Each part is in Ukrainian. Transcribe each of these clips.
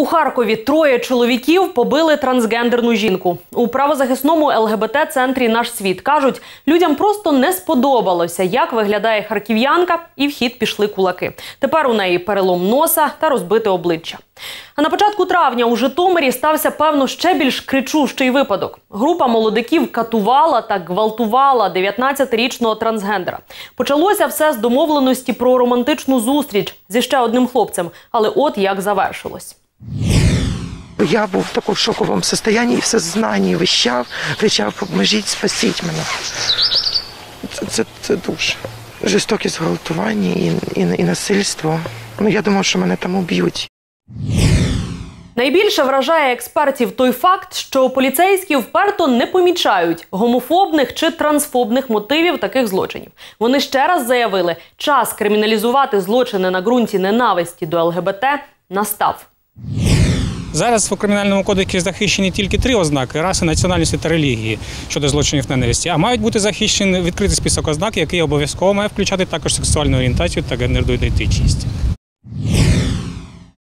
У Харкові троє чоловіків побили трансгендерну жінку. У правозахисному ЛГБТ-центрі «Наш світ» кажуть, людям просто не сподобалося, як виглядає харків'янка, і в хід пішли кулаки. Тепер у неї перелом носа та розбите обличчя. А на початку травня у Житомирі стався, певно, ще більш кричущий випадок. Група молодиків катувала та гвалтувала 19-річного трансгендера. Почалося все з домовленості про романтичну зустріч зі ще одним хлопцем, але от як завершилось. Я був в такому шоковому стані, і все знання вищав, кричав: «Поможіть, спасіть мене». Це дуже жорстокі зґвалтування і насильство. Я думав, що мене там уб'ють. Найбільше вражає експертів той факт, що поліцейські вперто не помічають гомофобних чи трансфобних мотивів таких злочинів. Вони ще раз заявили, час криміналізувати злочини на ґрунті ненависті до ЛГБТ настав. Зараз в Кримінальному кодексі захищені тільки три ознаки – раси, національності та релігії щодо злочинів ненависті. А мають бути захищені відкритий список ознак, який обов'язково має включати також сексуальну орієнтацію та гендерну ідентичність.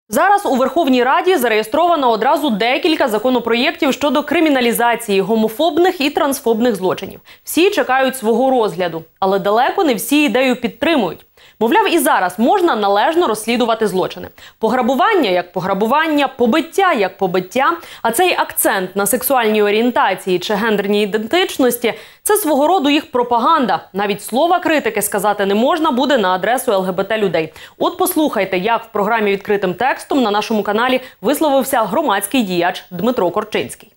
Зараз у Верховній Раді зареєстровано одразу декілька законопроєктів щодо криміналізації гомофобних і трансфобних злочинів. Всі чекають свого розгляду, але далеко не всі ідею підтримують. Мовляв, і зараз можна належно розслідувати злочини. Пограбування як пограбування, побиття як побиття, а цей акцент на сексуальній орієнтації чи гендерній ідентичності – це свого роду їх пропаганда. Навіть слова критики сказати не можна буде на адресу ЛГБТ-людей. От послухайте, як в програмі «Відкритим текстом» на нашому каналі висловився громадський діяч Дмитро Корчинський.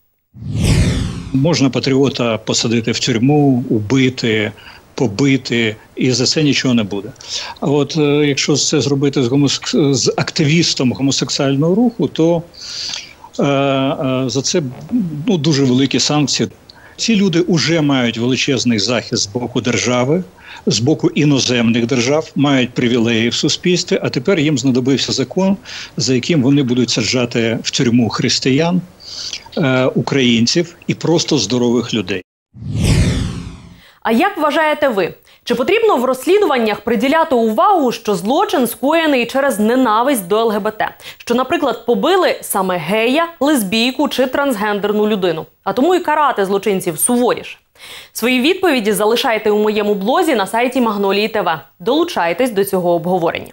Можна патріота посадити в тюрму, убити, побити, і за це нічого не буде. А от якщо це зробити з активістом гомосексуального руху, то за це дуже великі санкції. Ці люди вже мають величезний захист з боку держави, з боку іноземних держав, мають привілеї в суспільстві, а тепер їм знадобився закон, за яким вони будуть саджати в тюрму християн, українців і просто здорових людей. А як вважаєте ви? Чи потрібно в розслідуваннях приділяти увагу, що злочин скоєний через ненависть до ЛГБТ? Що, наприклад, побили саме гея, лесбійку чи трансгендерну людину? А тому і карати злочинців суворіше. Свої відповіді залишайте у моєму блозі на сайті Magnolia TV. Долучайтесь до цього обговорення.